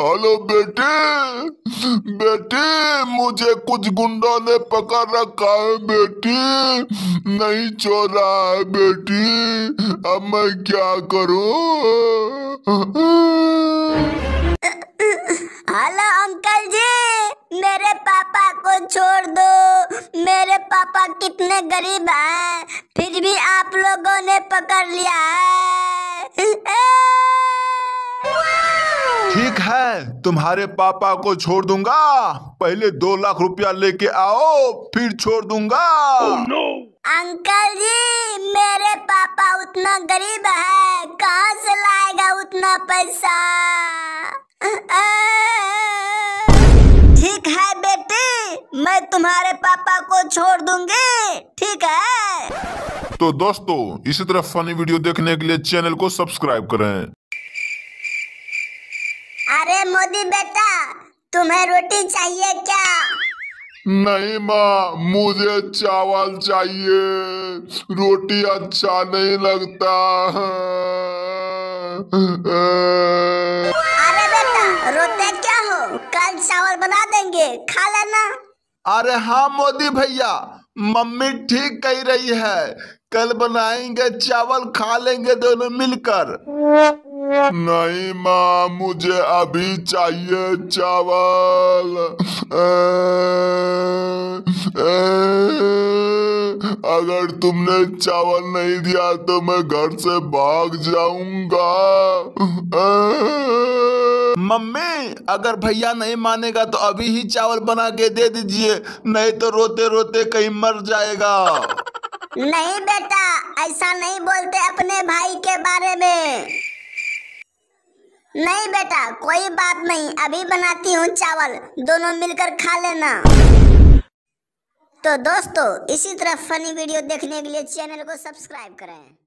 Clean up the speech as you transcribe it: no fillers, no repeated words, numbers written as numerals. Hello बेटी, बेटी मुझे कुछ गुंडों ने पकड़ रखा है बेटी, नहीं छोड़ रहा है बेटी, अब मैं क्या करूं? हेलो अंकल जी, मेरे पापा को छोड़ दो, मेरे पापा कितने गरीब हैं, फिर भी आप लोगों ने पकड़ लिया है। ठीक है, तुम्हारे पापा को छोड़ दूंगा, पहले 2 लाख रुपया लेके आओ फिर छोड़ दूंगा। Oh, no. अंकल जी, मेरे पापा उतना गरीब है, कहाँ से लाएगा उतना पैसा? ठीक है बेटी, मैं तुम्हारे पापा को छोड़ दूंगी, ठीक है? तो दोस्तों, इसी तरह फनी वीडियो देखने के लिए चैनल को सब्सक्राइब करें। अरे मोदी बेटा, तुम्हें रोटी चाहिए क्या? नहीं माँ, मुझे चावल चाहिए, रोटी अच्छा नहीं लगता। अरे बेटा, रोते क्या हो, कल चावल बना देंगे, खा लेना। अरे हाँ मोदी भैया, मम्मी ठीक कह रही है, कल बनाएंगे चावल, खा लेंगे दोनों मिलकर। नहीं माँ, मुझे अभी चाहिए चावल, अगर तुमने चावल नहीं दिया तो मैं घर से भाग जाऊंगा। मम्मी, अगर भैया नहीं मानेगा तो अभी ही चावल बना के दे दीजिए, नहीं तो रोते रोते कहीं मर जाएगा। नहीं बेटा, ऐसा नहीं बोलते अपने भाई के बारे में। नहीं बेटा, कोई बात नहीं, अभी बनाती हूँ चावल, दोनों मिलकर खा लेना। तो दोस्तों, इसी तरह फनी वीडियो देखने के लिए चैनल को सब्सक्राइब करें।